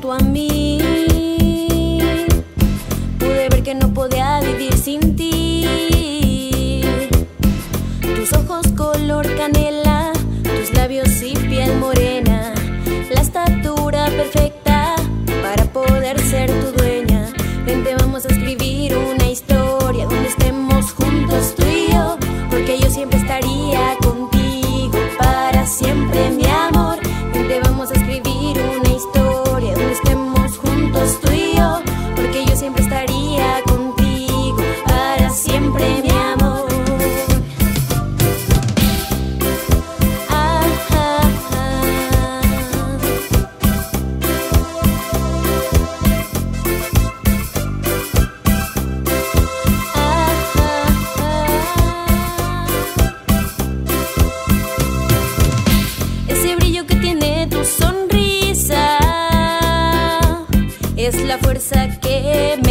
junto a mí. Pude ver que no podía vivir sin ti. Tus ojos color canela, tus labios y piel morena, la estatura perfecta para poder ser tu dueña. Vente, vamos a escribir una historia donde estemos juntos tú y yo, porque yo siempre estaría contigo para siempre, mi amor. Vente, vamos a escribir una historia donde estemos juntos tú y yo, porque yo siempre estaría contigo para siempre, mi amor. Es la fuerza que me